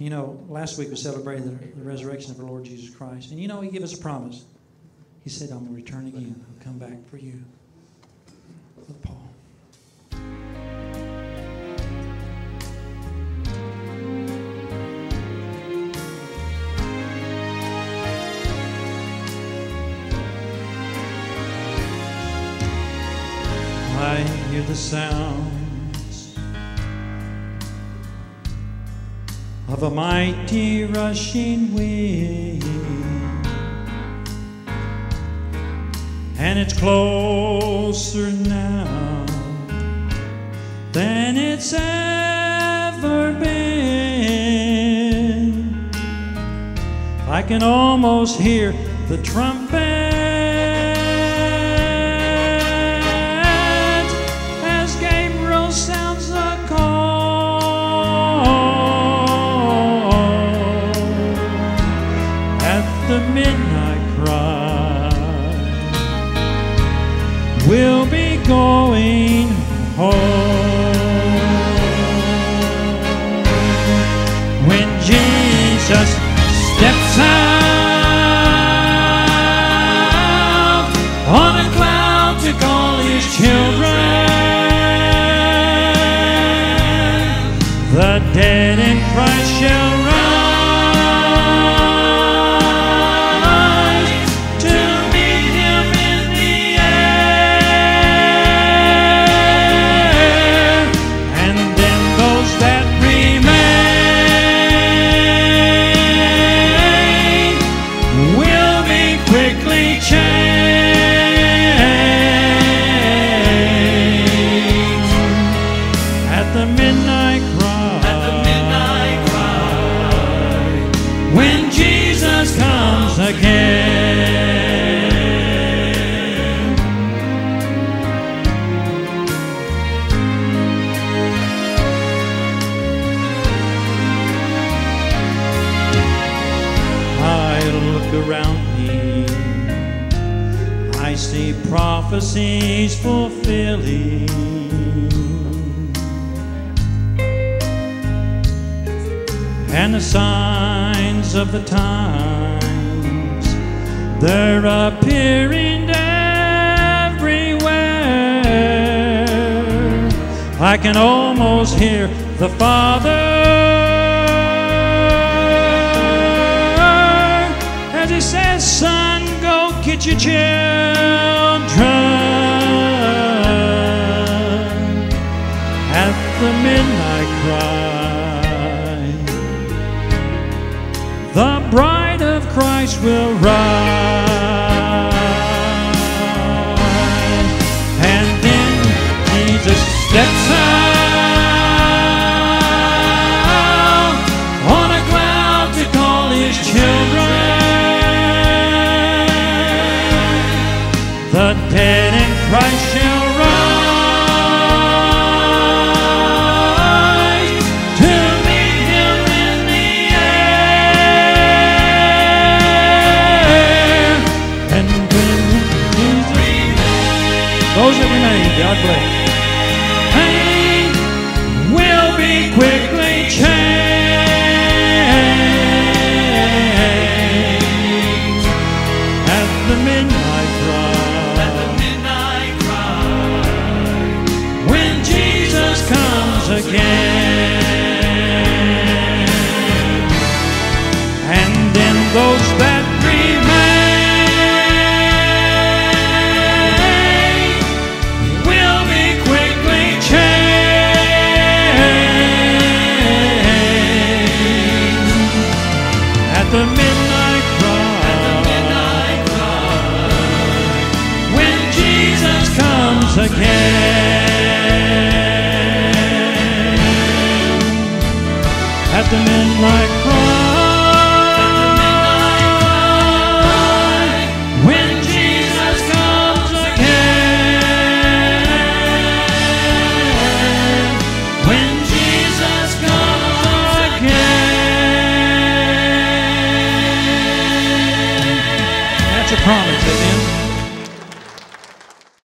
You know, last week we celebrated the resurrection of our Lord Jesus Christ. And you know, He gave us a promise. He said, I'm going to return again. I'll come back for you. Brother Paul. I hear the sounds of a mighty rushing wind, and it's closer now than it's ever been. I can almost hear the trumpet going home. When Jesus steps out on a cloud to call His children, the dead in Christ shall prophecies fulfilling. And the signs of the times, they're appearing everywhere. I can almost hear the Father as He says, son, go get your chair. At the midnight cry, the bride of Christ will rise. And then Jesus steps out on a cloud to call His children. The dead in Christ shall rise to meet Him in the air. And when those that remain, God bless, pain will be quickly changed.